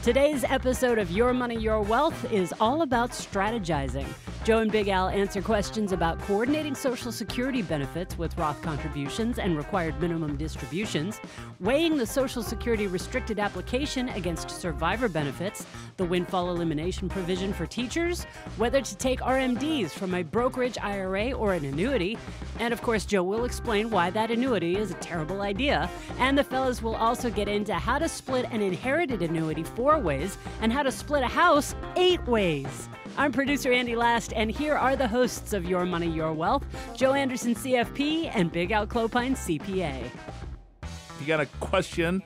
Today's episode of Your Money, Your Wealth is all about strategizing. Joe and Big Al answer questions about coordinating Social Security benefits with Roth contributions and required minimum distributions, weighing the Social Security restricted application against survivor benefits, the windfall elimination provision for teachers, whether to take RMDs from a brokerage IRA or an annuity, and of course Joe will explain why that annuity is a terrible idea, and the fellas will also get into how to split an inherited annuity 4 ways and how to split a house 8 ways. I'm producer Andy Last, and here are the hosts of Your Money, Your Wealth, Joe Anderson, CFP, and Big Al Clopine, CPA. If you got a question,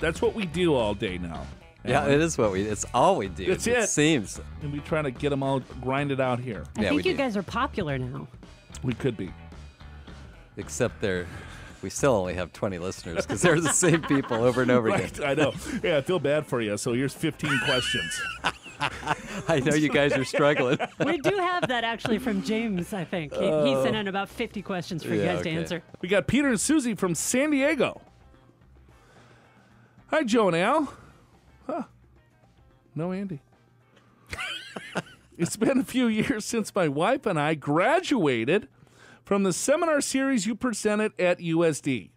that's what we do all day now. Yeah, it is what it's all we do. That's it. It seems. And we try to get them all grinded out here. I think you guys are popular now. We could be. Except we still only have 20 listeners because they're the same people over and over again. I know. Yeah, I feel bad for you. So here's 15 questions. I know you guys are struggling. We do have that actually from James, I think. He sent in about 50 questions for you guys to answer. We got Peter and Susie from San Diego. Hi, Joe and Al. Huh. No, Andy. It's been a few years since my wife and I graduated from the seminar series you presented at USD.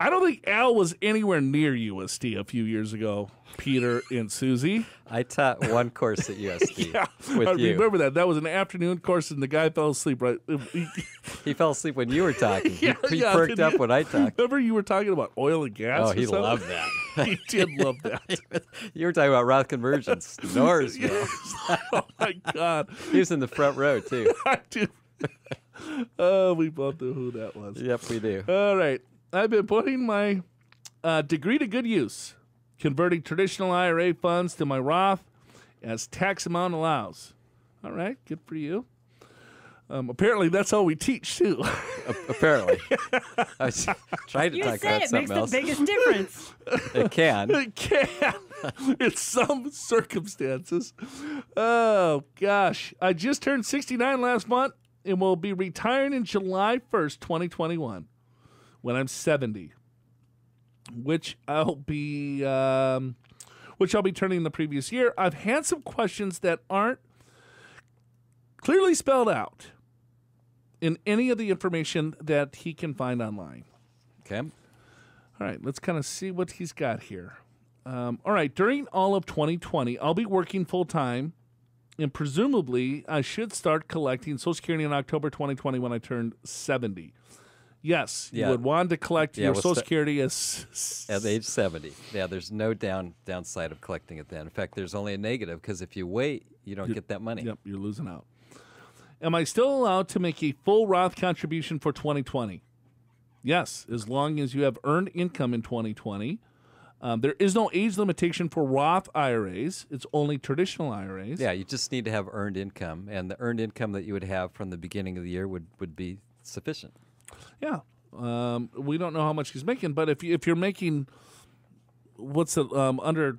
I don't think Al was anywhere near USD a few years ago, Peter and Susie. I taught one course at USD with you. I remember that. That was an afternoon course, and the guy fell asleep. Right? He fell asleep when you were talking. He perked up when I talked. Remember you were talking about oil and gas? Oh, he loved that. He did love that. You were talking about Roth conversions. Snores, man. Oh, my God. He was in the front row, too. I do. Oh, we both knew who that was. Yep, we do. All right. I've been putting my degree to good use, converting traditional IRA funds to my Roth as tax amount allows. All right, good for you. Apparently, that's all we teach, too. Apparently. I was trying to talk about something else. You said it makes the biggest difference. It can. It can. In some circumstances. Oh, gosh. I just turned 69 last month and will be retiring in July 1st, 2021. When I'm 70, which I'll be turning the previous year. I've had some questions that aren't clearly spelled out in any of the information that he can find online. Okay. All right. Let's kind of see what he's got here. All right. During all of 2020, I'll be working full time, and presumably I should start collecting Social Security in October 2020 when I turned 70. Yes, you would want to collect your Social Security at age 70. Yeah, there's no downside of collecting it then. In fact, there's only a negative because if you wait, you don't get that money. Yep, you're losing out. Am I still allowed to make a full Roth contribution for 2020? Yes, as long as you have earned income in 2020. There is no age limitation for Roth IRAs. It's only traditional IRAs. Yeah, you just need to have earned income, and the earned income that you would have from the beginning of the year would be sufficient. Yeah, we don't know how much he's making, but if you're making under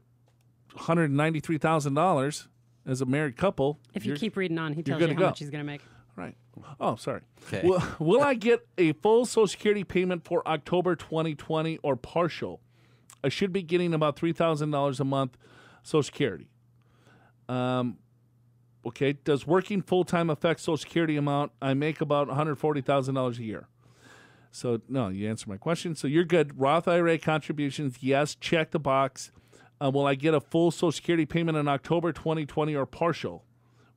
$193,000 as a married couple, if you keep reading on, he tells you how much he's going to make. Right. Oh, sorry. Okay. Will I get a full Social Security payment for October 2020 or partial? I should be getting about $3,000 a month Social Security. Okay. Does working full time affect Social Security amount? I make about $140,000 a year. So, no, you answered my question. So, you're good. Roth IRA contributions, yes. Check the box. Will I get a full Social Security payment in October 2020 or partial?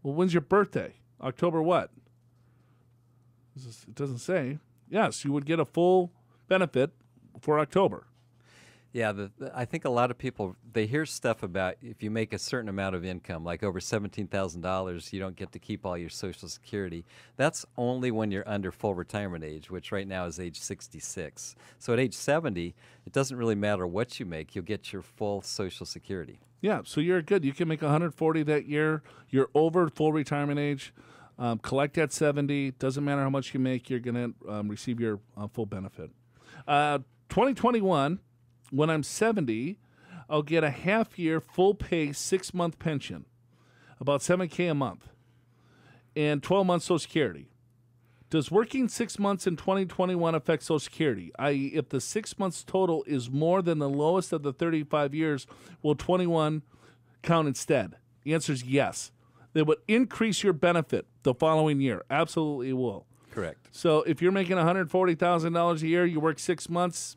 Well, when's your birthday? October what? It doesn't say. Yes, you would get a full benefit for October. Yeah, I think a lot of people, they hear stuff about if you make a certain amount of income, like over $17,000, you don't get to keep all your Social Security. That's only when you're under full retirement age, which right now is age 66. So at age 70, it doesn't really matter what you make. You'll get your full Social Security. Yeah, so you're good. You can make $140,000 that year. You're over full retirement age. Collect at 70. Doesn't matter how much you make. You're going to receive your full benefit. 2021. When I'm 70, I'll get a half-year, full-pay, 6-month pension, about $7K a month, and 12 months Social Security. Does working 6 months in 2021 affect Social Security? i.e., if the 6 months total is more than the lowest of the 35 years, will 21 count instead? The answer is yes. They would increase your benefit the following year. Absolutely will. Correct. So if you're making $140,000 a year, you work 6 months,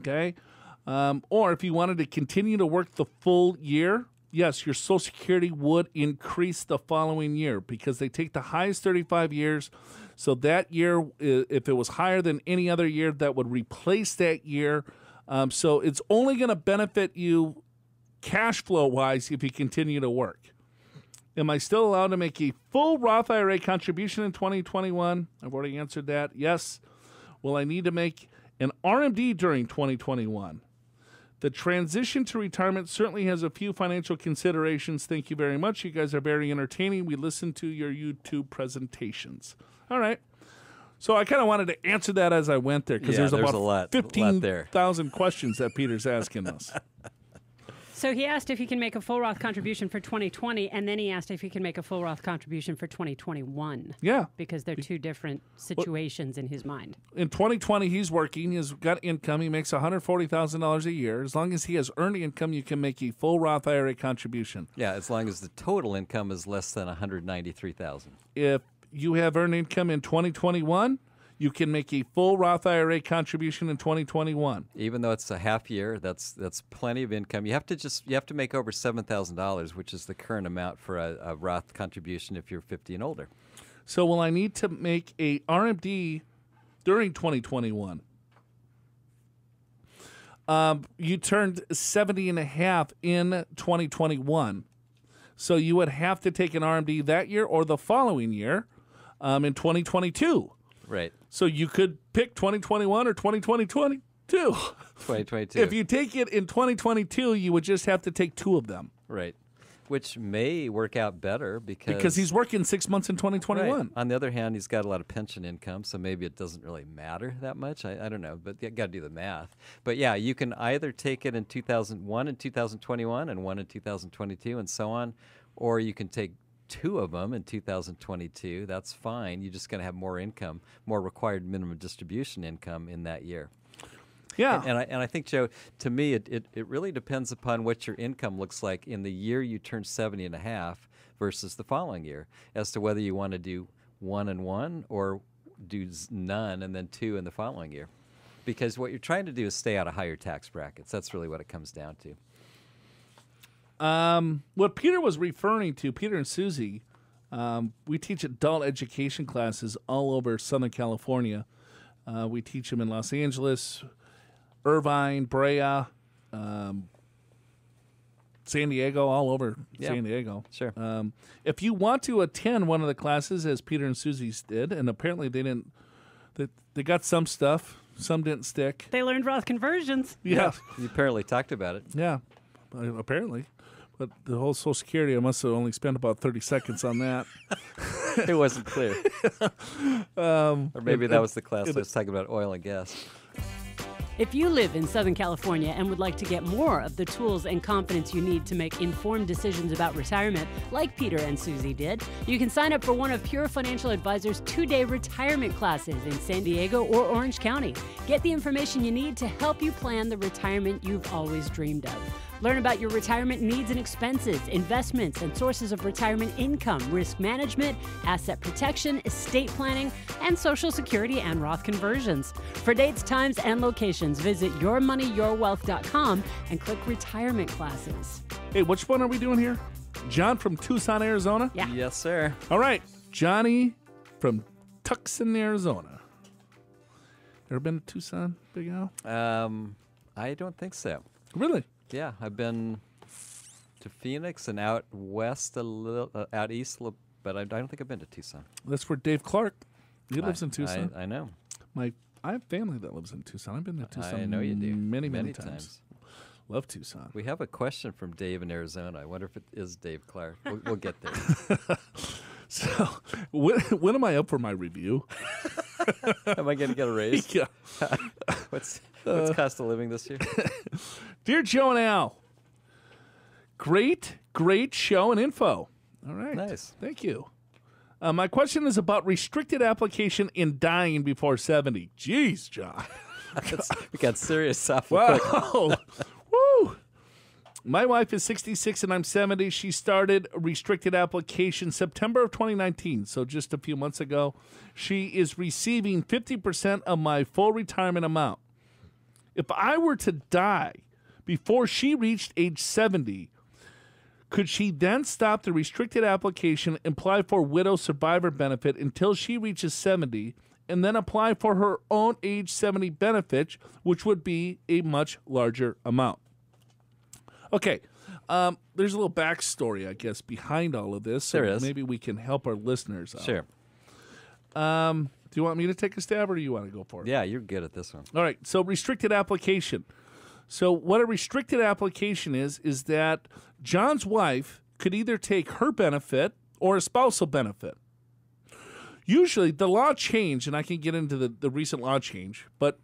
okay? Or if you wanted to continue to work the full year, yes, your Social Security would increase the following year because they take the highest 35 years. So that year, if it was higher than any other year, that would replace that year. So it's only going to benefit you cash flow-wise if you continue to work. Am I still allowed to make a full Roth IRA contribution in 2021? I've already answered that. Yes. Will I need to make an RMD during 2021? The transition to retirement certainly has a few financial considerations. Thank you very much. You guys are very entertaining. We listen to your YouTube presentations. All right. So I kind of wanted to answer that as I went there because there's about 15,000 questions that Peter's asking us. So he asked if he can make a full Roth contribution for 2020, and then he asked if he can make a full Roth contribution for 2021. Yeah. Because they're two different situations in his mind. In 2020, he's working. He's got income. He makes $140,000 a year. As long as he has earned income, you can make a full Roth IRA contribution. Yeah, as long as the total income is less than $193,000. If you have earned income in 2021, you can make a full Roth IRA contribution in 2021. Even though it's a half year, that's plenty of income. You have to make over $7,000, which is the current amount for a Roth contribution if you're 50 and older. So will I need to make a RMD during 2021? You turned 70 and a half in 2021. So you would have to take an RMD that year or the following year in 2022. Right. So you could pick 2021 or 2022. 2022. If you take it in 2022, you would just have to take two of them. Right. Which may work out better because he's working 6 months in 2021. Right. On the other hand, he's got a lot of pension income, so maybe it doesn't really matter that much. I don't know, but you got to do the math. But yeah, you can either take it in 2001 and 2021 and one in 2022 and so on, or you can take two of them in 2022, that's fine. You're just going to have more income, more required minimum distribution income in that year. Yeah. And I think, Joe, to me, it really depends upon what your income looks like in the year you turn 70 and a half versus the following year as to whether you want to do one and one or do none and then two in the following year. Because what you're trying to do is stay out of higher tax brackets. That's really what it comes down to. What Peter was referring to, Peter and Susie, we teach adult education classes all over Southern California. We teach them in Los Angeles, Irvine, Brea, San Diego, all over San Diego. Sure. If you want to attend one of the classes, as Peter and Susie's did, and apparently they didn't, they got some stuff, some didn't stick. They learned Roth conversions. Yeah. You apparently talked about it. Yeah, apparently. But the whole Social Security, I must have only spent about 30 seconds on that. It wasn't clear. Or maybe that was the class that was talking about oil and gas. If you live in Southern California and would like to get more of the tools and confidence you need to make informed decisions about retirement, like Peter and Susie did, you can sign up for one of Pure Financial Advisors' two-day retirement classes in San Diego or Orange County. Get the information you need to help you plan the retirement you've always dreamed of. Learn about your retirement needs and expenses, investments and sources of retirement income, risk management, asset protection, estate planning, and Social Security and Roth conversions. For dates, times, and locations, visit yourmoneyyourwealth.com and click Retirement Classes. Hey, which one are we doing here? John from Tucson, Arizona? Yeah. Yes, sir. All right. Johnny from Tucson, Arizona. Ever been to Tucson, Big Al? I don't think so. Really? Yeah, I've been to Phoenix and out west a little, out east, but I don't think I've been to Tucson. That's where Dave Clark, he lives in Tucson. I know. I have family that lives in Tucson. I've been to Tucson. I know you do. Many times. Love Tucson. We have a question from Dave in Arizona. I wonder if it is Dave Clark. We'll get there. So, when am I up for my review? Am I going to get a raise? Yeah. What's cost of living this year? Dear Joe and Al, great show and info. All right. Nice. Thank you. My question is about restricted application in dying before 70. Jeez, John. We got serious stuff. Wow. Woo. My wife is 66 and I'm 70. She started restricted application September of 2019, so just a few months ago. She is receiving 50% of my full retirement amount. If I were to die before she reached age 70, could she then stop the restricted application, apply for widow survivor benefit until she reaches 70, and then apply for her own age 70 benefits, which would be a much larger amount? Okay, there's a little backstory, I guess, behind all of this. There is. Maybe we can help our listeners out. Sure. Do you want me to take a stab or do you want to go for it? Yeah, you're good at this one. All right, so restricted application. So what a restricted application is that John's wife could either take her benefit or a spousal benefit. Usually the law changed, and I can get into the recent law change, but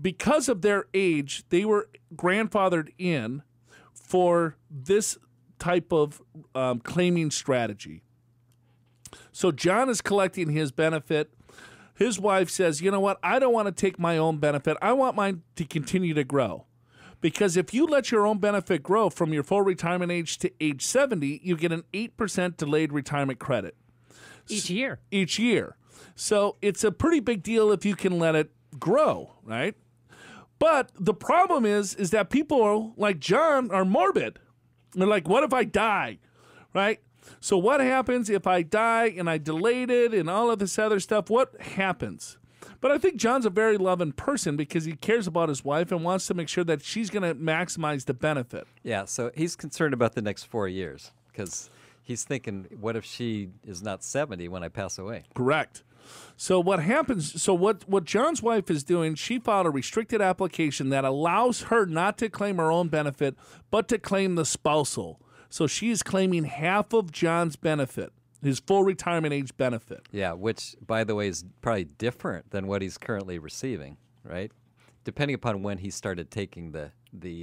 because of their age, they were grandfathered in for this type of claiming strategy. So John is collecting his benefit. His wife says, you know what? I don't want to take my own benefit. I want mine to continue to grow. Because if you let your own benefit grow from your full retirement age to age 70, you get an 8% delayed retirement credit. Each year. Each year. So it's a pretty big deal if you can let it grow, right? But the problem is that people like John are morbid. They're like, what if I die, right? So what happens if I die and I delayed it and all of this other stuff? What happens? But I think John's a very loving person because he cares about his wife and wants to make sure that she's going to maximize the benefit. Yeah, so he's concerned about the next 4 years because he's thinking, what if she is not 70 when I pass away? Correct. So what happens, so what John's wife is doing, she filed a restricted application that allows her not to claim her own benefit but to claim the spousal. So she is claiming half of John's benefit, his full retirement age benefit. Yeah, which, by the way, is probably different than what he's currently receiving, right? Depending upon when he started taking the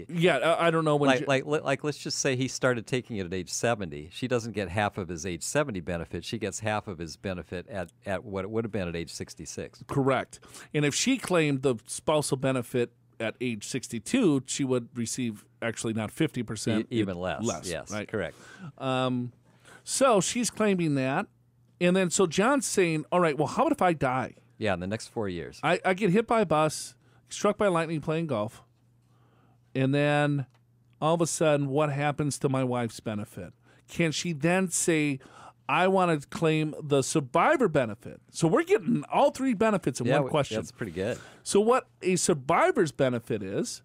yeah, I don't know when. Like, let's just say he started taking it at age 70. She doesn't get half of his age 70 benefit. She gets half of his benefit at what it would have been at age 66. Correct. And if she claimed the spousal benefit at age 62, she would receive actually not 50%. Even less. Yes, right? Correct. So she's claiming that. And then so John's saying, all right, well, how about if I die? Yeah, in the next 4 years. I get hit by a bus, struck by lightning playing golf, and then all of a sudden what happens to my wife's benefit? Can she then say, I want to claim the survivor benefit? So we're getting all three benefits in one question. That's pretty good. So what a survivor's benefit is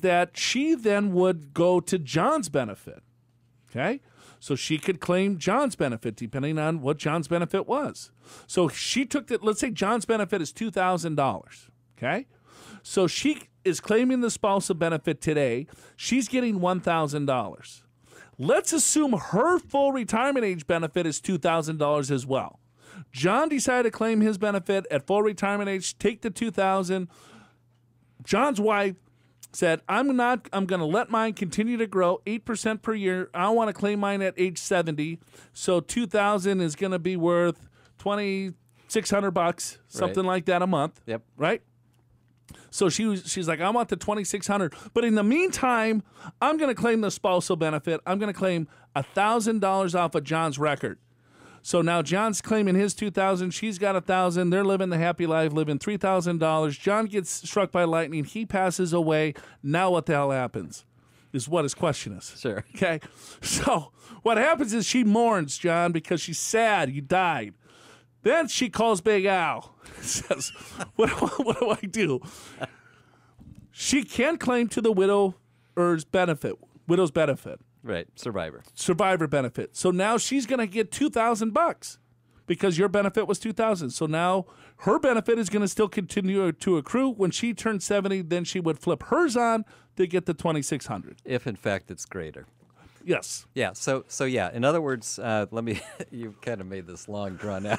that she then would go to John's benefit, okay? So she could claim John's benefit depending on what John's benefit was. So she took that, let's say John's benefit is $2,000, okay? So she is claiming the spousal benefit today. She's getting $1,000. Let's assume her full retirement age benefit is $2,000 as well. John decided to claim his benefit at full retirement age, take the $2,000. John's wife said, I'm going to let mine continue to grow 8% per year. I want to claim mine at age 70. So $2,000 is going to be worth $2,600, something like that a month. Yep. Right? So she's like, I want the $2,600. But in the meantime, I'm going to claim the spousal benefit. I'm going to claim $1,000 off of John's record. So now John's claiming his $2,000. She's got $1,000. They're living the happy life, living $3,000. John gets struck by lightning. He passes away. Now what the hell happens is what his question is. Sure. Okay. So what happens is she mourns, John, because she's sad. You died. Then she calls Big Al and says, what do I do? She can claim to the widow's benefit. Right, survivor. Survivor benefit. So now she's going to get $2,000 because your benefit was $2,000. So now her benefit is going to still continue to accrue. When she turns 70, then she would flip hers on to get the $2,600. If, in fact, it's greater. Yes. Yeah. So yeah. In other words, let me. You kind of made this long drawn out.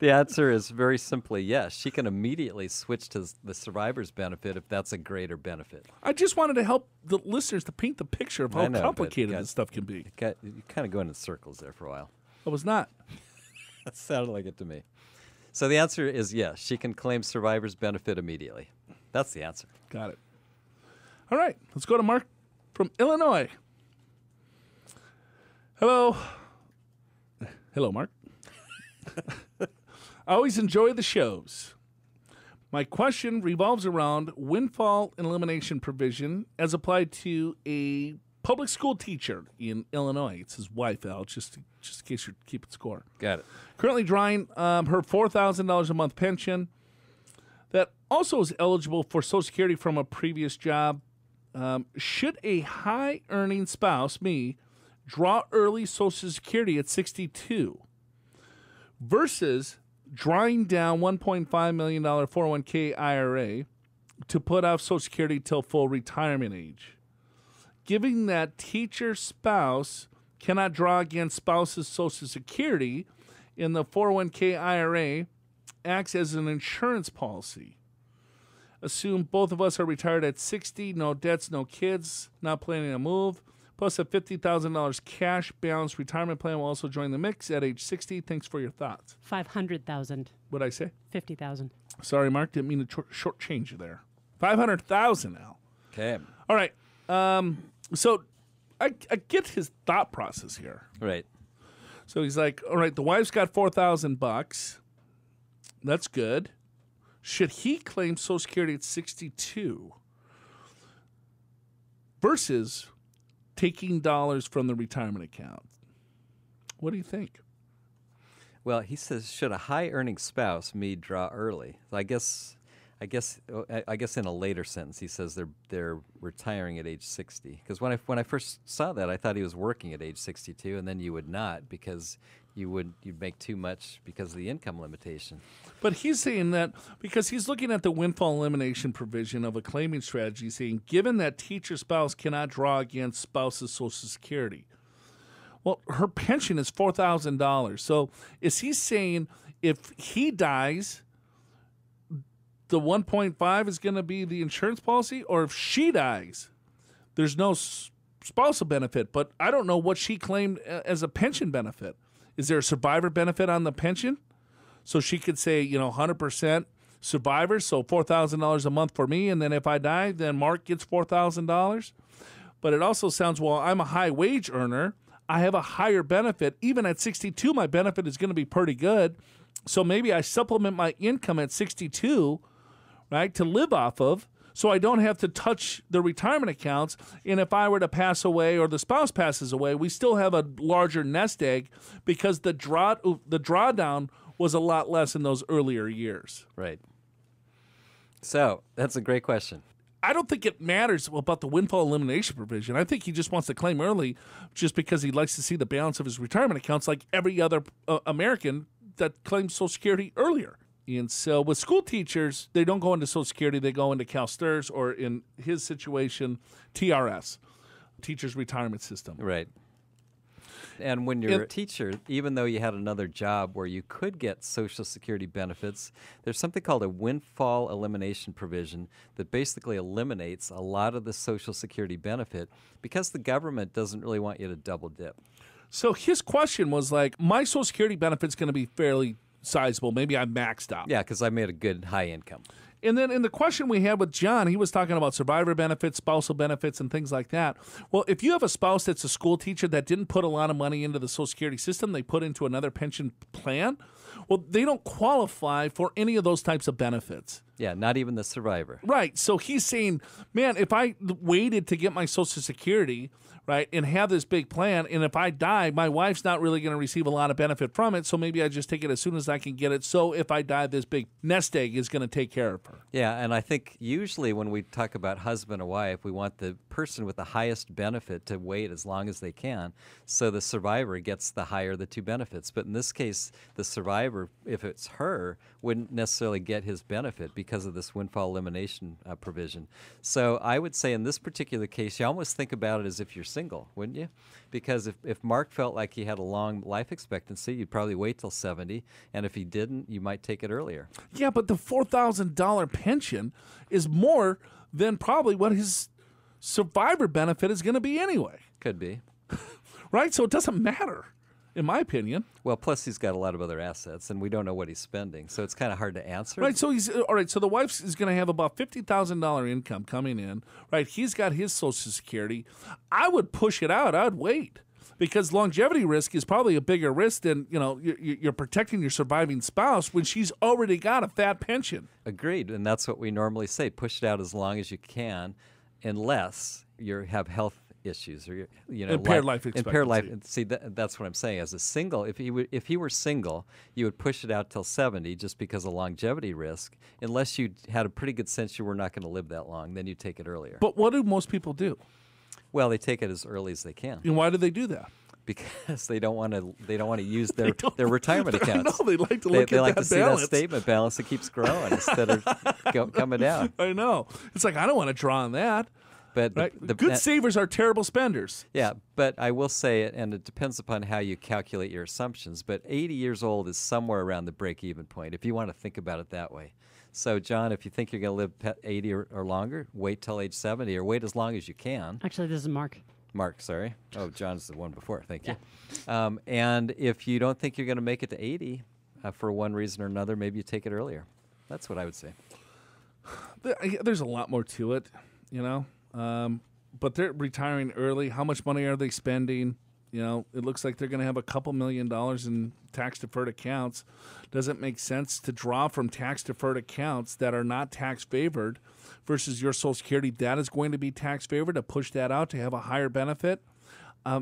The answer is very simply yes. She can immediately switch to the survivor's benefit if that's a greater benefit. I just wanted to help the listeners to paint the picture of how complicated this stuff can be. You kind of go in circles there for a while. I was not. That sounded like it to me. So the answer is yes. She can claim survivor's benefit immediately. That's the answer. Got it. All right. Let's go to Mark from Illinois. Hello. Hello, Mark. I always enjoy the shows. My question revolves around windfall elimination provision as applied to a public school teacher in Illinois. It's his wife, Al, just in case you're keeping score. Got it. Currently drawing her $4,000 a month pension that also is eligible for Social Security from a previous job. Should a high-earning spouse, me, draw early Social Security at 62 versus drawing down $1.5 million 401k IRA to put off Social Security till full retirement age, giving that teacher spouse cannot draw against spouse's Social Security in the 401k IRA acts as an insurance policy. Assume both of us are retired at 60, no debts, no kids, not planning to move, plus a $50,000 cash balance retirement plan will also join the mix at age 60. Thanks for your thoughts. 500,000. What'd I say? 50,000. Sorry, Mark. Didn't mean to shortchange you there. 500,000 now. Okay. All right. So I get his thought process here. Right. So he's like, all right, the wife's got $4,000. That's good. Should he claim Social Security at 62 versus taking dollars from the retirement account? What do you think? Well, he says, should a high-earning spouse, me, draw early? So I guess in a later sentence he says they're retiring at age 60. Because when I first saw that, I thought he was working at age 62, and then you would not because you'd make too much because of the income limitation. But he's saying that because he's looking at the windfall elimination provision of a claiming strategy, saying given that teacher spouse cannot draw against spouse's Social Security. Well, her pension is $4,000. So is he saying if he dies, the 1.5 is going to be the insurance policy, or if she dies, there's no spousal benefit? But I don't know what she claimed as a pension benefit. Is there a survivor benefit on the pension? So she could say, you know, 100% survivor, so $4,000 a month for me, and then if I die, then Mark gets $4,000. But it also sounds, well, I'm a high wage earner. I have a higher benefit. Even at 62, my benefit is going to be pretty good. So maybe I supplement my income at 62, right, to live off of, so I don't have to touch the retirement accounts. And if I were to pass away or the spouse passes away, we still have a larger nest egg because the drawdown was a lot less in those earlier years. Right. So that's a great question. I don't think it matters about the windfall elimination provision. I think he just wants to claim early just because he likes to see the balance of his retirement accounts like every other American that claims Social Security earlier. And so with school teachers, they don't go into Social Security. They go into CalSTRS or, in his situation, TRS, Teacher's Retirement System. Right. And when you're a teacher, even though you had another job where you could get Social Security benefits, there's something called a windfall elimination provision that basically eliminates a lot of the Social Security benefit because the government doesn't really want you to double dip. So his question was like, my Social Security benefit's going to be fairly sizable. Maybe I maxed out. Yeah, because I made a good high income. And then in the question we had with John, he was talking about survivor benefits, spousal benefits, and things like that. Well, if you have a spouse that's a school teacher that didn't put a lot of money into the Social Security system, they put into another pension plan, well, they don't qualify for any of those types of benefits. Yeah, not even the survivor. Right. So he's saying, man, if I waited to get my Social Security, right, and have this big plan, and if I die, my wife's not really going to receive a lot of benefit from it, so maybe I just take it as soon as I can get it. So if I die, this big nest egg is going to take care of her. Yeah, and I think usually when we talk about husband or wife, we want the person with the highest benefit to wait as long as they can, so the survivor gets the higher of the two benefits. But in this case, the survivor, if it's her, wouldn't necessarily get his benefit because of this windfall elimination provision. So I would say in this particular case, you almost think about it as if you're single, wouldn't you? Because if Mark felt like he had a long life expectancy, you'd probably wait till 70. And if he didn't, you might take it earlier. Yeah, but the $4,000 pension is more than probably what his survivor benefit is going to be anyway. Could be. Right? So it doesn't matter. in my opinion. Well, plus he's got a lot of other assets, and we don't know what he's spending, so it's kind of hard to answer. Right. So he's all right. So the wife is going to have about $50,000 income coming in. Right. He's got his Social Security. I would push it out. I'd wait. Because longevity risk is probably a bigger risk than, you know, you're protecting your surviving spouse when she's already got a fat pension. Agreed, and that's what we normally say. Push it out as long as you can, unless you have health issues or you know, impaired life expectancy. Impaired life. See, that's what I'm saying. As a single, if he were single, you would push it out till 70 just because of longevity risk, unless you had a pretty good sense you were not going to live that long. Then you take it earlier. But what do most people do? Well, they take it as early as they can. And why do they do that? Because they don't want to. They don't want to use their retirement accounts. No, they like to look at that balance. They like to see that statement balance that keeps growing instead of coming down. I know. It's like I don't want to draw on that. But right? Good savers are terrible spenders. Yeah, but I will say it, and it depends upon how you calculate your assumptions. But 80 years old is somewhere around the break-even point, if you want to think about it that way. So, John, if you think you're going to live 80 or longer, wait till age 70 or wait as long as you can. Actually, this is Mark. Mark, sorry. Oh, John's the one before. Thank you. Yeah. And if you don't think you're going to make it to 80 for one reason or another, maybe you take it earlier. That's what I would say. There's a lot more to it, you know. But they're retiring early. How much money are they spending? You know, it looks like they're going to have a couple $1,000,000 in tax-deferred accounts. Doesn't make sense to draw from tax-deferred accounts that are not tax-favored versus your Social Security. That is going to be tax-favored, to push that out to have a higher benefit.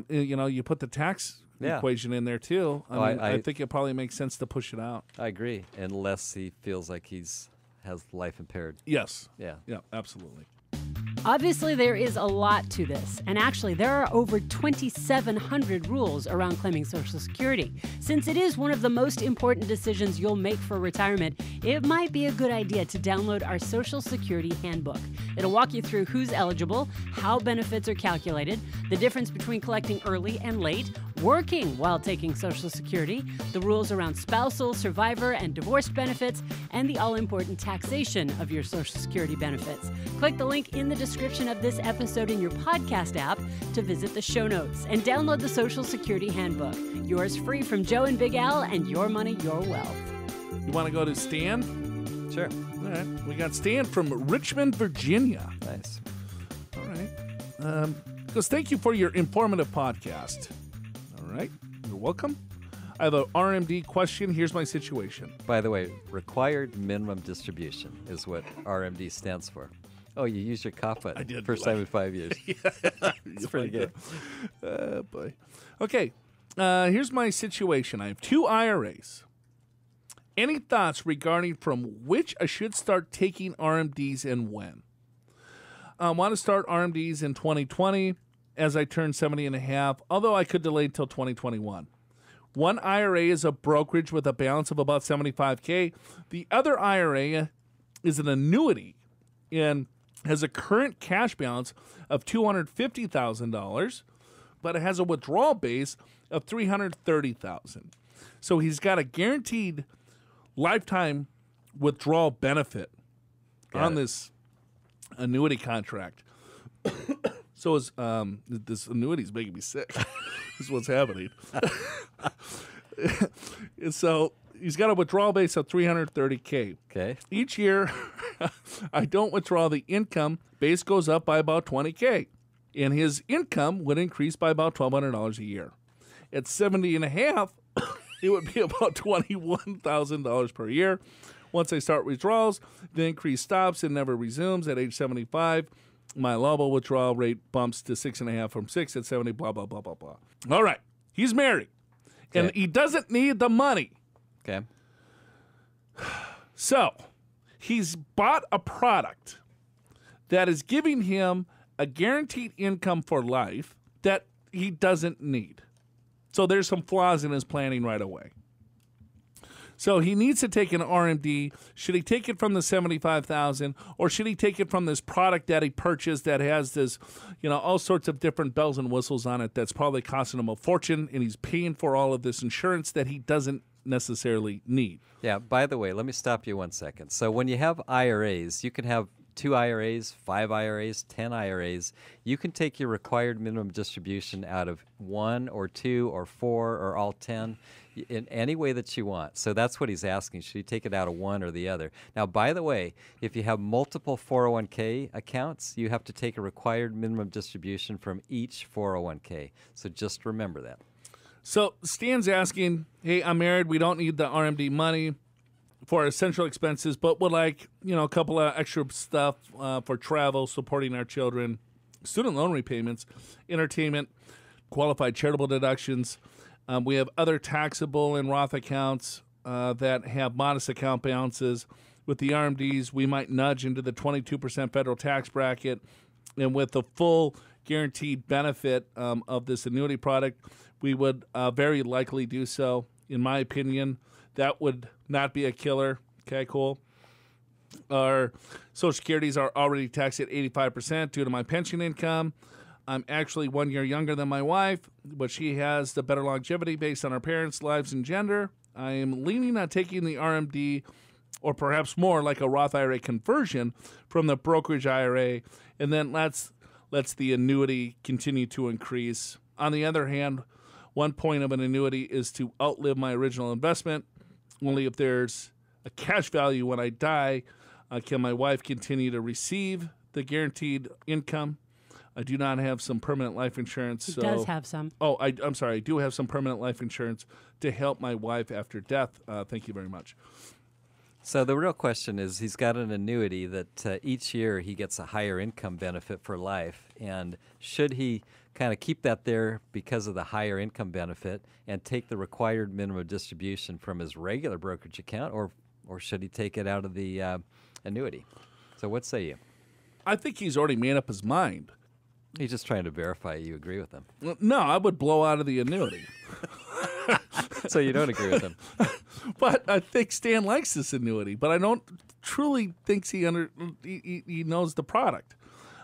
You know, you put the tax equation in there, too. I think it probably makes sense to push it out. I agree, unless he feels like has life impaired. Yes. Yeah. Yeah, absolutely. Obviously, there is a lot to this, and actually, there are over 2,700 rules around claiming Social Security. Since it is one of the most important decisions you'll make for retirement, it might be a good idea to download our Social Security Handbook. It'll walk you through who's eligible, how benefits are calculated, the difference between collecting early and late, working while taking Social Security, the rules around spousal, survivor, and divorce benefits, and the all-important taxation of your Social Security benefits. Click the link in the description of this episode in your podcast app to visit the show notes and download the Social Security Handbook. Yours free from Joe and Big Al and Your Money, Your Wealth. You want to go to Stan? Sure. All right. We got Stan from Richmond, Virginia. Nice. All right. Because thank you for your informative podcast. All right, you're welcome. I have an RMD question. Here's my situation. By the way, required minimum distribution is what RMD stands for. Oh, you used your cough button. I did. First time in 5 years. It's pretty good. Boy. Okay, here's my situation. I have 2 IRAs. Any thoughts regarding from which I should start taking RMDs and when? I want to start RMDs in 2020. As I turn 70 and a half, although I could delay until 2021. One IRA is a brokerage with a balance of about 75K. The other IRA is an annuity and has a current cash balance of $250,000, but it has a withdrawal base of $330,000. So he's got a guaranteed lifetime withdrawal benefit on this annuity contract. So this annuity is making me sick. This is what's happening. And so he's got a withdrawal base of $330K. Okay. Each year, I don't withdraw the income. Base goes up by about $20K, and his income would increase by about $1,200 a year. At 70 and a half, it would be about $21,000 per year. Once I start withdrawals, the increase stops and never resumes. At age 75. My allowable withdrawal rate bumps to 6.5 from 6 at 70, blah, blah, blah, blah, blah. All right. He's married. Okay. And he doesn't need the money. Okay. So he's bought a product that is giving him a guaranteed income for life that he doesn't need. So there's some flaws in his planning right away. So he needs to take an RMD. Should he take it from the $75,000, or should he take it from this product that he purchased that has this, you know, all sorts of different bells and whistles on it that's probably costing him a fortune, and he's paying for all of this insurance that he doesn't necessarily need? Yeah, by the way, let me stop you one second. So when you have IRAs, you can have 2 IRAs, 5 IRAs, 10 IRAs, you can take your required minimum distribution out of 1 or 2 or 4 or all 10 in any way that you want. So that's what he's asking. Should you take it out of one or the other? Now, by the way, if you have multiple 401k accounts, you have to take a required minimum distribution from each 401k. So just remember that. So Stan's asking, hey, I'm married. We don't need the RMD money for essential expenses, but would like, you know, a couple of extra stuff for travel, supporting our children, student loan repayments, entertainment, qualified charitable deductions. We have other taxable and Roth accounts that have modest account balances. With the RMDs, we might nudge into the 22% federal tax bracket, and with the full guaranteed benefit of this annuity product, we would very likely do so. In my opinion, that would not be a killer. Okay, cool. Our Social Securities are already taxed at 85% due to my pension income. I'm actually 1 year younger than my wife, but she has the better longevity based on our parents' lives and gender. I am leaning on taking the RMD, or perhaps more like a Roth IRA conversion from the brokerage IRA, and then let's the annuity continue to increase. On the other hand, one point of an annuity is to outlive my original investment. Only if there's a cash value when I die can my wife continue to receive the guaranteed income. I do not have some permanent life insurance. He does have some. Oh, I'm sorry. I do have some permanent life insurance to help my wife after death. Thank you very much. So the real question is, he's got an annuity that each year he gets a higher income benefit for life. And should he kind of keep that there because of the higher income benefit and take the required minimum distribution from his regular brokerage account, or should he take it out of the annuity? So what say you? I think he's already made up his mind. He's just trying to verify you agree with him. No, I would blow out of the annuity. So you don't agree with him. But I think Stan likes this annuity, but I don't truly think he knows the product.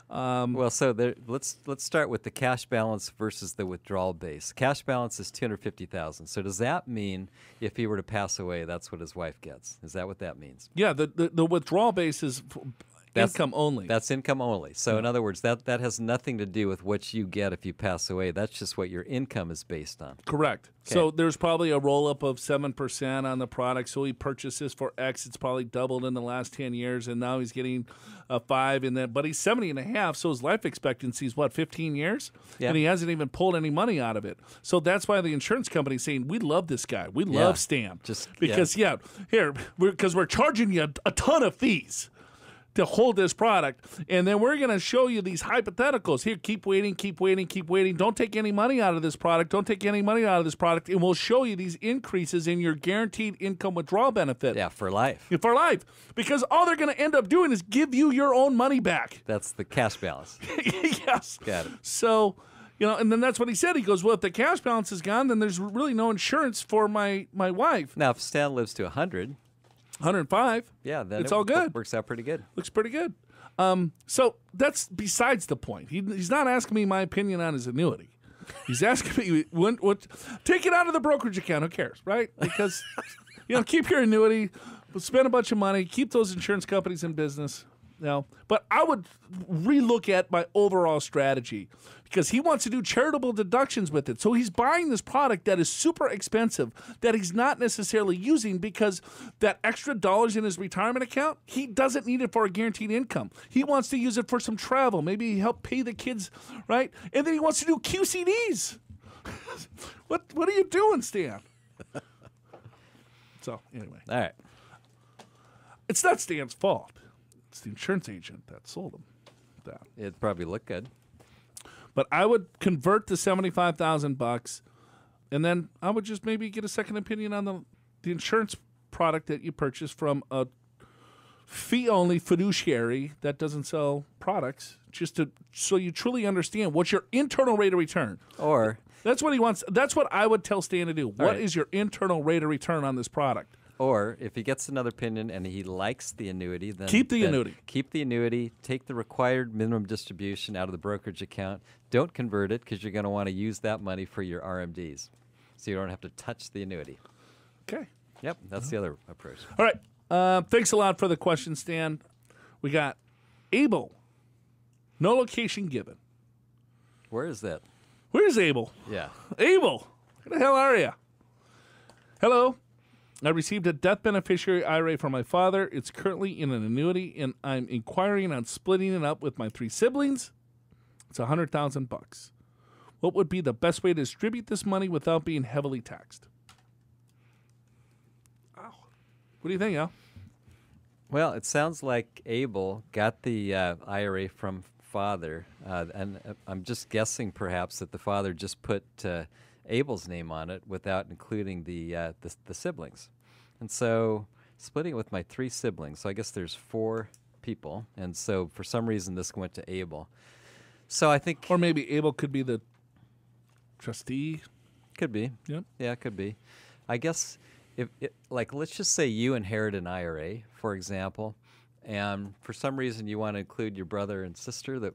Well, so there, let's start with the cash balance versus the withdrawal base. Cash balance is $250,000. So does that mean if he were to pass away, that's what his wife gets? Is that what that means? Yeah, the withdrawal base is income only. That's income only. So in other words, that has nothing to do with what you get if you pass away. That's just what your income is based on. Correct. Okay. So there's probably a roll-up of 7% on the product. So he purchased this for X. It's probably doubled in the last 10 years, and now he's getting a 5. And then, but he's 70 and a half, so his life expectancy is, what, 15 years? Yeah. And he hasn't even pulled any money out of it. So that's why the insurance company's saying, we love this guy. We love Stan. Because we're charging you a ton of fees to hold this product, and then we're going to show you these hypotheticals. Here, keep waiting, keep waiting, keep waiting. Don't take any money out of this product. Don't take any money out of this product, and we'll show you these increases in your guaranteed income withdrawal benefit. Yeah, for life. For life, because all they're going to end up doing is give you your own money back. That's the cash balance. Yes. Got it. So, you know, and then that's what he said. He goes, well, if the cash balance is gone, then there's really no insurance for my wife. Now, if Stan lives to 100... 105. Yeah, then it's all good. Works out pretty good. Looks pretty good. So that's besides the point. He's not asking me my opinion on his annuity. He's asking me, what, take it out of the brokerage account. Who cares, right? Because, you know, keep your annuity, spend a bunch of money, keep those insurance companies in business. You know? But I would relook at my overall strategy, because he wants to do charitable deductions with it. So he's buying this product that is super expensive that he's not necessarily using, because that extra dollars in his retirement account, he doesn't need it for a guaranteed income. He wants to use it for some travel, maybe help pay the kids, right? And then he wants to do QCDs. What are you doing, Stan? So anyway. All right. It's not Stan's fault. It's the insurance agent that sold him that. It probably looked good. But I would convert the $75,000, and then I would just maybe get a second opinion on the insurance product that you purchased from a fee-only fiduciary that doesn't sell products, just to so you truly understand what's your internal rate of return. Or that's what he wants. That's what I would tell Stan to do. What is your internal rate of return on this product? Or if he gets another opinion and he likes the annuity, then keep the annuity. Keep the annuity. Take the required minimum distribution out of the brokerage account. Don't convert it, because you're going to want to use that money for your RMDs. So you don't have to touch the annuity. Okay. Yep, that's the other approach. All right. Thanks a lot for the question, Stan. We got Abel. No location given. Where is that? Where's Abel? Yeah. Abel, where the hell are you? Hello. I received a death beneficiary IRA from my father. It's currently in an annuity, and I'm inquiring on splitting it up with my three siblings. It's $100,000. What would be the best way to distribute this money without being heavily taxed? Wow. What do you think, Al? Well, it sounds like Abel got the IRA from father, and I'm just guessing perhaps that the father just put Abel's name on it without including the siblings. And so splitting it with my three siblings, so I guess there's four people, and so for some reason this went to Abel. So I think... Or maybe Abel could be the trustee. Could be. Yep. Yeah, it could be. I guess... Like, let's just say you inherit an IRA, for example, and for some reason you want to include your brother and sister that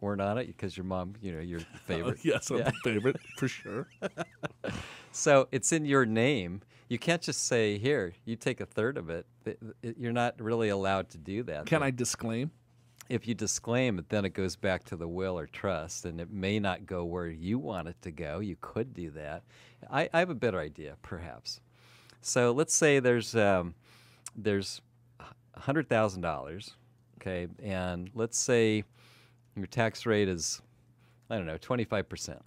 weren't on it because your mom, you know, your favorite. Yes, I'm the favorite, for sure. So it's in your name. You can't just say, here, you take a third of it. You're not really allowed to do that. Can I disclaim? If you disclaim it, then it goes back to the will or trust, and it may not go where you want it to go. You could do that. I have a better idea, perhaps. So let's say there's $100,000, okay, and let's say your tax rate is, I don't know, 25%.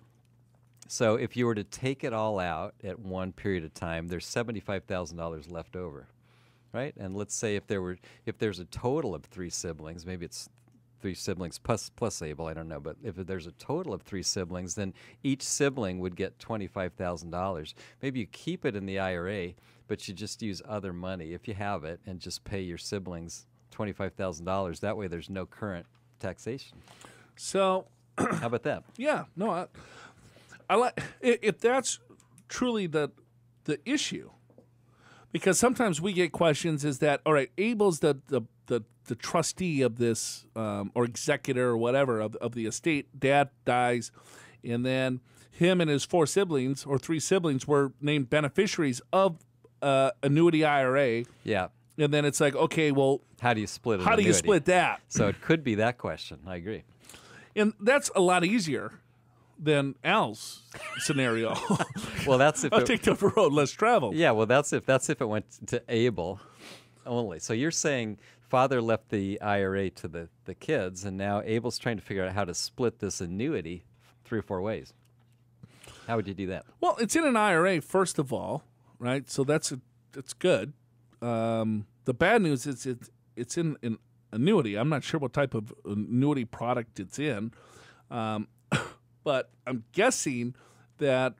So if you were to take it all out at one period of time, there's $75,000 left over, right? And let's say if there's a total of three siblings, maybe it's three siblings plus Abel, I don't know, but if there's a total of three siblings, then each sibling would get $25,000. Maybe you keep it in the IRA, but you just use other money if you have it and just pay your siblings $25,000. That way there's no current taxation. So how about that? Yeah, no, I like if that's truly the issue, because sometimes we get questions is that, all right, Abel's the trustee of this or executor or whatever of the estate. Dad dies, and then him and his three siblings were named beneficiaries of annuity IRA. Yeah. And then it's like, okay, well, how do you split it? How do you split that? So it could be that question. I agree. And that's a lot easier than Al's scenario. Well, that's if I'll take the road less traveled. Yeah, well, that's if it went to Abel only. So you're saying father left the IRA to the kids, and now Abel's trying to figure out how to split this annuity three or four ways. How would you do that? Well, it's in an IRA, first of all, right? So that's good. The bad news is it's in an annuity. I'm not sure what type of annuity product it's in, but I'm guessing that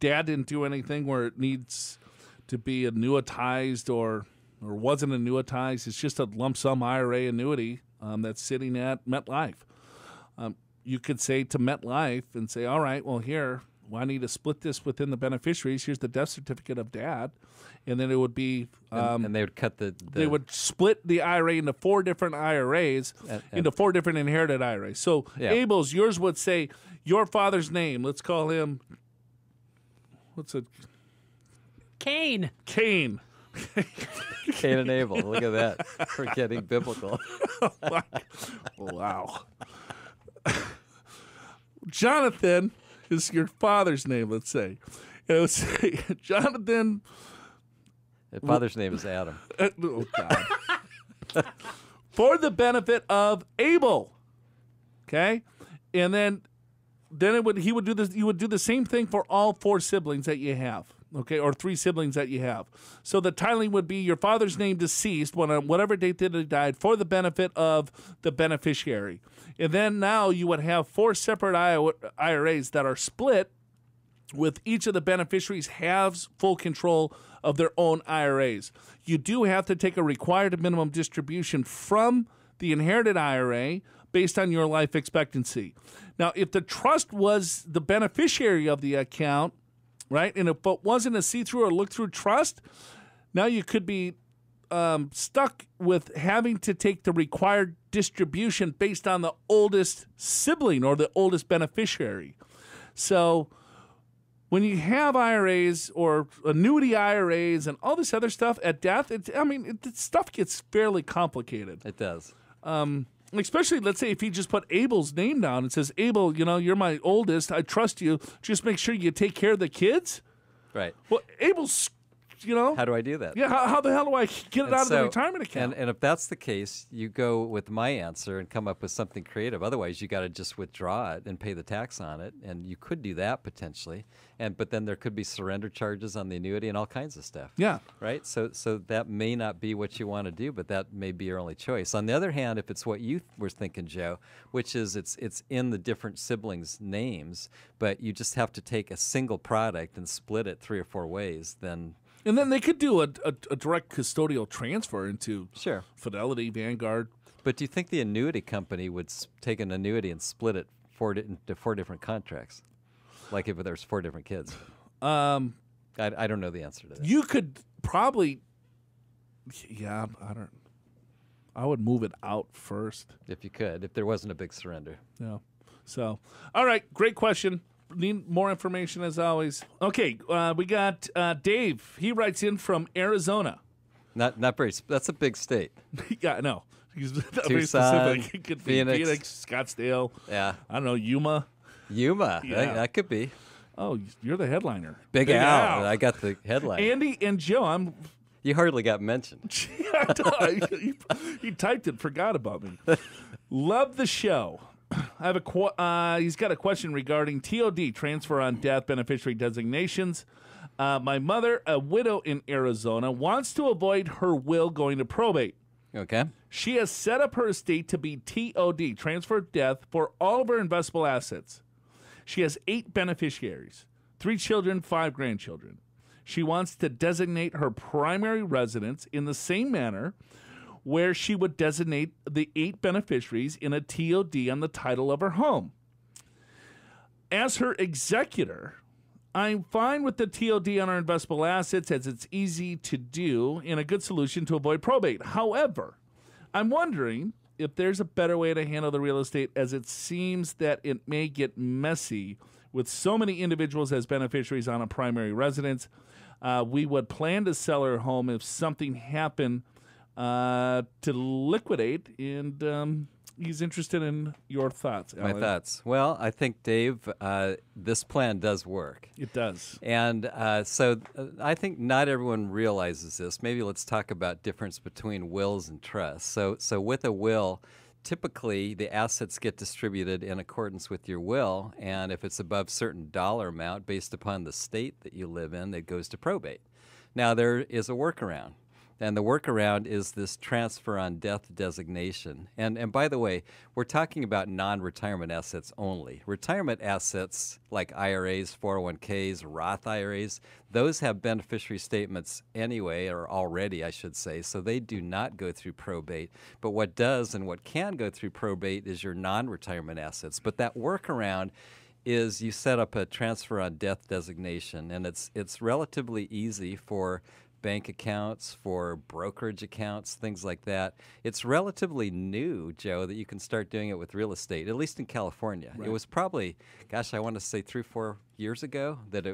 Dad didn't do anything where it needs to be annuitized or wasn't annuitized. It's just a lump sum IRA annuity that's sitting at MetLife. You could say to MetLife and say, all right, well, here, well, I need to split this within the beneficiaries. Here's the death certificate of Dad. And then it would be... and they would cut the... They would split the IRA into four different IRAs, into four different inherited IRAs. So yeah. Abel's, yours would say your father's name. Let's call him... What's it? Cain. Cain and Abel. Look at that. We're getting biblical. Wow. Jonathan is your father's name, let's say. It would say Jonathan. His father's name is Adam. Oh, God. For the benefit of Abel. Okay? And then it would you would do the same thing for all four siblings that you have. Okay, or three siblings that you have. So the titling would be your father's name deceased on whatever date that he died for the benefit of the beneficiary. And then now you would have four separate IRAs that are split with each of the beneficiaries has full control of their own IRAs. You do have to take a required minimum distribution from the inherited IRA based on your life expectancy. Now, if the trust was the beneficiary of the account, right, and if it wasn't a see-through or look-through trust, now you could be stuck with having to take the required distribution based on the oldest sibling or the oldest beneficiary. So when you have IRAs or annuity IRAs and all this other stuff at death, stuff gets fairly complicated. It does. especially, let's say, if he just put Abel's name down and says, Abel, you know, you're my oldest. I trust you. Just make sure you take care of the kids. Right. Well, Abel's, you know. How do I do that? Yeah, how the hell do I get it out of the retirement account? And if that's the case, you go with my answer and come up with something creative. Otherwise, you got to just withdraw it and pay the tax on it. And you could do that potentially. But then there could be surrender charges on the annuity and all kinds of stuff. Yeah. Right? So that may not be what you want to do, but that may be your only choice. On the other hand, if it's what you were thinking, Joe, which is it's in the different siblings' names, but you just have to take a single product and split it 3 or 4 ways, then... And then they could do a direct custodial transfer into Fidelity, Vanguard. But do you think the annuity company would take an annuity and split it into 4 different contracts? Like if there's 4 different kids? I don't know the answer to that. You could probably, yeah, I would move it out first. If you could, if there wasn't a big surrender. Yeah. So, all right, great question. Need more information as always. Okay, we got Dave. He writes in from Arizona. Not very. That's a big state. Yeah, I know. Tucson, Phoenix, Scottsdale. Yeah, I don't know. Yuma. Yeah. That could be. Oh, you're the headliner. Big Al. I got the headline. Andy and Joe. You hardly got mentioned. You typed it. Forgot about me. Love the show. I have he's got a question regarding TOD, transfer on death beneficiary designations. My mother, a widow in Arizona, wants to avoid her will going to probate. Okay. She has set up her estate to be TOD, transfer of death, for all of her investable assets. She has 8 beneficiaries, 3 children, 5 grandchildren. She wants to designate her primary residence in the same manner where she would designate the 8 beneficiaries in a TOD on the title of her home. As her executor, I'm fine with the TOD on our investable assets as it's easy to do and a good solution to avoid probate. However, I'm wondering if there's a better way to handle the real estate, as it seems that it may get messy with so many individuals as beneficiaries on a primary residence. We would plan to sell her home if something happened to liquidate, and he's interested in your thoughts, Alan. My thoughts. Well, I think, Dave, this plan does work. It does. And so I think not everyone realizes this. Maybe let's talk about difference between wills and trusts. So with a will, typically the assets get distributed in accordance with your will, and if it's above certain dollar amount based upon the state that you live in, it goes to probate. Now, there is a workaround. And the workaround is this transfer on death designation. And by the way, we're talking about non-retirement assets only. Retirement assets like IRAs, 401ks, Roth IRAs, those have beneficiary statements anyway, or already, I should say, so they do not go through probate. But what does and what can go through probate is your non-retirement assets. But that workaround is you set up a transfer on death designation, and it's relatively easy for bank accounts, for brokerage accounts, things like that. It's relatively new, Joe, that you can start doing it with real estate, at least in California. Right. It was probably, gosh, I want to say 3 or 4 years ago that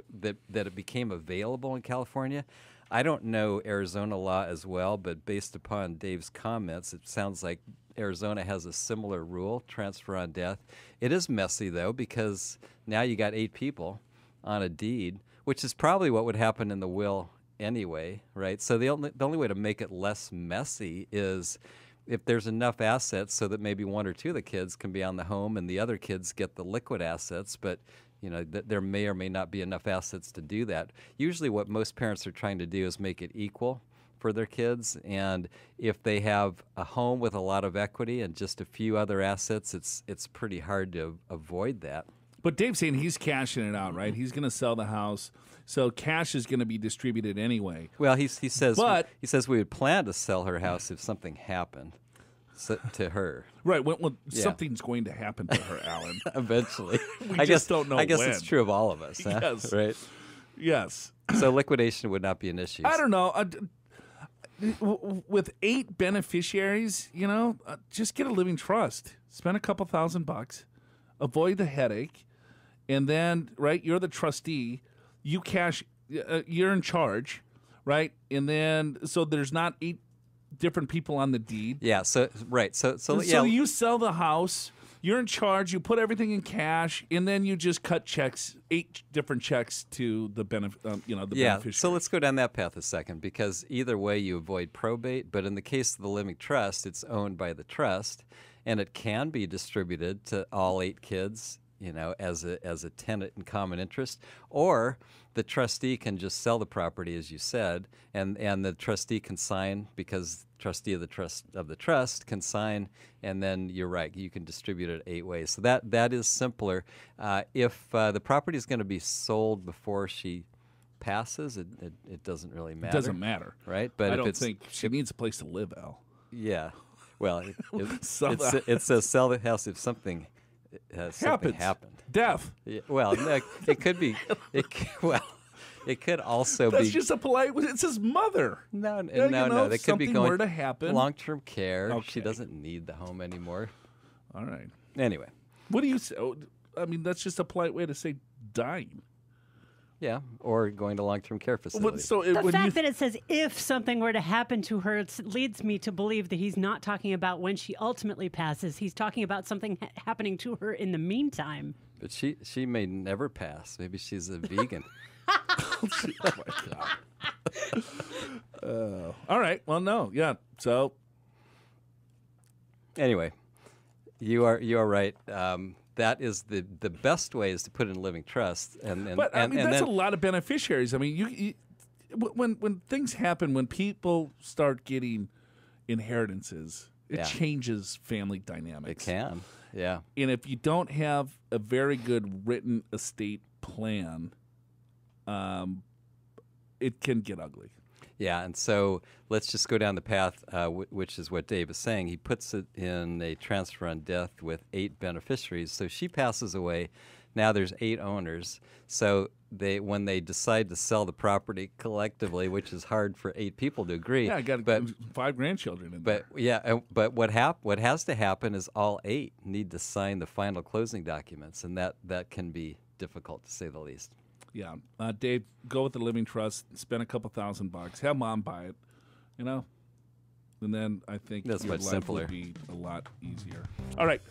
it became available in California. I don't know Arizona law as well, but based upon Dave's comments, it sounds like Arizona has a similar rule, transfer on death. It is messy, though, because now you got 8 people on a deed, which is probably what would happen in the will anyway, right? So the only way to make it less messy is if there's enough assets so that maybe 1 or 2 of the kids can be on the home and the other kids get the liquid assets, but you know, there may or may not be enough assets to do that. Usually what most parents are trying to do is make it equal for their kids, and if they have a home with a lot of equity and just a few other assets, it's pretty hard to avoid that. But Dave's saying he's cashing it out, right? He's going to sell the house, so cash is going to be distributed anyway. Well, he says we would plan to sell her house if something happened to her. Right. Well, yeah. Something's going to happen to her, Alan. Eventually. I guess it's true of all of us. Huh? Yes. Right. Yes. So liquidation would not be an issue. I don't know. With 8 beneficiaries, you know, just get a living trust. Spend a couple $1,000 bucks. Avoid the headache, and then, right, you're the trustee, you're in charge, right? And then, so there's not 8 different people on the deed. Yeah. So right. So you sell the house. You're in charge. You put everything in cash, and then you just cut checks, 8 different checks to the beneficiary. So let's go down that path a second, because either way you avoid probate. But in the case of the living trust, it's owned by the trust, and it can be distributed to all 8 kids, you know, as a tenant in common interest, or the trustee can just sell the property, as you said, and the trustee can sign, because trustee of the trust can sign, and then you're right, you can distribute it 8 ways. So that is simpler. If the property is going to be sold before she passes, it doesn't really matter. It doesn't matter, right? But I don't think she needs a place to live, Al. Yeah, well, it says sell the house if something. Something happened. Death. Yeah, well, it could be. It could also be. That's just a polite. It's his mother. No. That could be going were to happen. Long-term care. Okay. She doesn't need the home anymore. All right. Anyway, what do you say? I mean, that's just a polite way to say dying. Yeah, or going to long-term care facility. So the fact that it says if something were to happen to her leads me to believe that he's not talking about when she ultimately passes. He's talking about something happening to her in the meantime. But she may never pass. Maybe she's a vegan. Oh, my God. All right. Well, no. Yeah. So anyway, you are right. That is the best way is to put in living trust, but that's a lot of beneficiaries. I mean, when things happen, when people start getting inheritances, it changes family dynamics. It can, yeah. And if you don't have a very good written estate plan, it can get ugly. Yeah, and so let's just go down the path, which is what Dave is saying. He puts it in a transfer on death with 8 beneficiaries. So she passes away. Now there's 8 owners. So when they decide to sell the property collectively, which is hard for 8 people to agree. Yeah, I got 5 grandchildren in there. Yeah, but what has to happen is all 8 need to sign the final closing documents, and that can be difficult, to say the least. Yeah, Dave, go with the living trust. Spend a couple $1,000 bucks. Have mom buy it, you know, and then I think that's your much life simpler. Will be a lot easier. All right,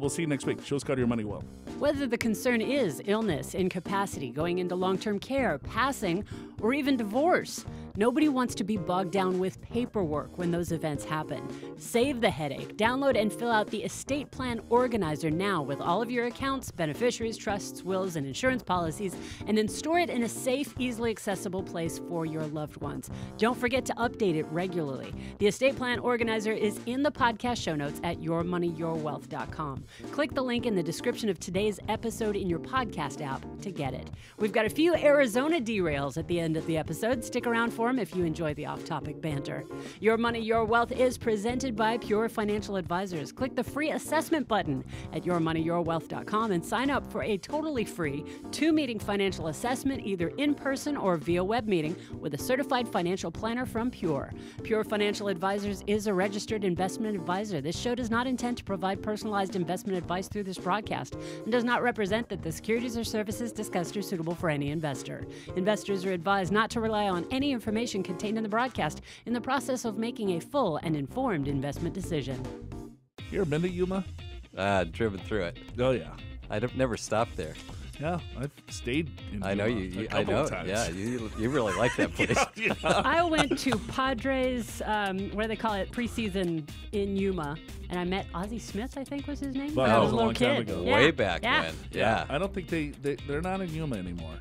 we'll see you next week. Show's called Your Money Wealth. Whether the concern is illness, incapacity, going into long-term care, passing, or even divorce, nobody wants to be bogged down with paperwork when those events happen. Save the headache. Download and fill out the Estate Plan Organizer now with all of your accounts, beneficiaries, trusts, wills, and insurance policies, and then store it in a safe, easily accessible place for your loved ones. Don't forget to update it regularly. The Estate Plan Organizer is in the podcast show notes at yourmoneyyourwealth.com. Click the link in the description of today's episode in your podcast app to get it. We've got a few Arizona derails at the end of the episode. Stick around for if you enjoy the off-topic banter. Your Money, Your Wealth is presented by Pure Financial Advisors. Click the free assessment button at yourmoneyyourwealth.com and sign up for a totally free 2-meeting financial assessment, either in person or via web meeting, with a certified financial planner from Pure. Pure Financial Advisors is a registered investment advisor. This show does not intend to provide personalized investment advice through this broadcast and does not represent that the securities or services discussed are suitable for any investor. Investors are advised not to rely on any information contained in the broadcast in the process of making a full and informed investment decision. You ever been to Yuma? Driven through it. Oh yeah, I've never stopped there. Yeah, I've stayed in Yuma. I know you. I know. Times. Yeah, you really like that place. Yeah, yeah. I went to Padres, what do they call it, preseason in Yuma, and I met Ozzie Smith. I think was his name. Wow, that was a long time ago. Yeah. Way back when. Yeah. I don't think they're not in Yuma anymore.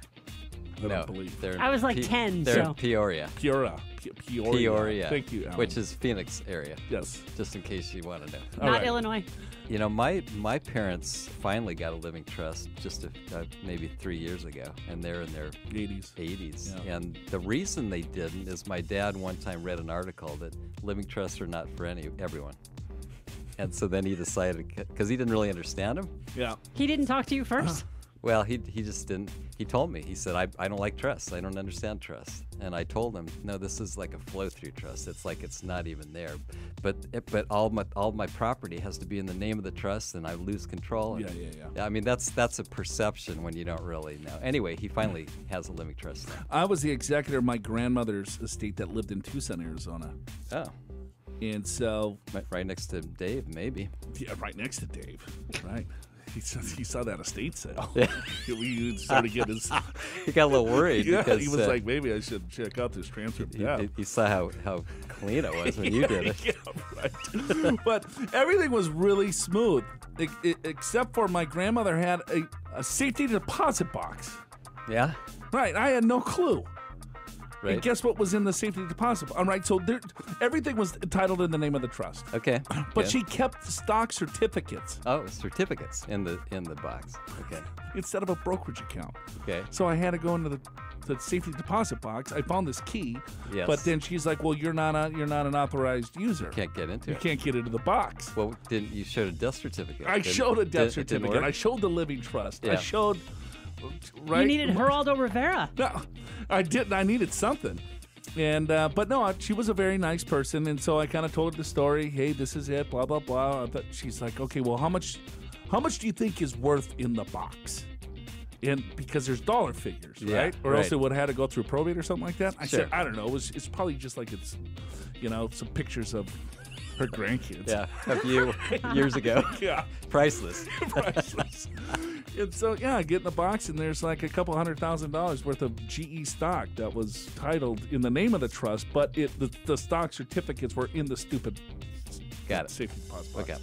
I was like 10. They're in Peoria. Peoria. Thank you, Alan. Which is Phoenix area. Yes. Just in case you want to know. Not Illinois. You know, my parents finally got a living trust just maybe 3 years ago, and they're in their 80s. Yeah. And the reason they didn't is my dad one time read an article that living trusts are not for everyone. And so then he decided, because he didn't really understand them. Yeah. He didn't talk to you first? Well, he just didn't. He told me. He said, I don't like trusts. I don't understand trusts. And I told him, no, this is like a flow-through trust. It's like it's not even there. But all my property has to be in the name of the trust, and I lose control. And I mean, that's a perception when you don't really know. Anyway, he finally has a living trust now. I was the executor of my grandmother's estate that lived in Tucson, Arizona. Oh. And so... Right next to Dave, maybe. Yeah, right next to Dave, right? He saw that estate sale. Yeah. He started getting his... He got a little worried. Yeah, because, he was like, maybe I should check out this transfer. He saw how clean it was when you did it. Yeah, right. But everything was really smooth, except for my grandmother had a safety deposit box. Yeah? Right. I had no clue. Right. And guess what was in the safety deposit? All right, so everything was entitled in the name of the trust. Okay. But she kept stock certificates. Oh, certificates in the box. Okay. Instead of a brokerage account. Okay. So I had to go into the safety deposit box. I found this key. Yes. But then she's like, "Well, you're not an authorized user. You can't get into it. You can't get into the box." Well, didn't you show a death certificate? I showed a death certificate. I showed the living trust. Yeah. I showed. Right? You needed Geraldo Rivera. No, I didn't. I needed something. And but no, she was a very nice person, and so I kind of told her the story. Hey, this is it. Blah blah blah. But she's like, okay, well, how much do you think is worth in the box? And because there's dollar figures, right? Or else it would have had to go through probate or something like that. I said, I don't know. It's probably just like some pictures of her grandkids. Yeah, a few years ago. Yeah, priceless. Priceless. And so, yeah, I get in the box, and there's like a couple $100,000 worth of GE stock that was titled in the name of the trust, but the stock certificates were in the stupid safety deposit box. Okay.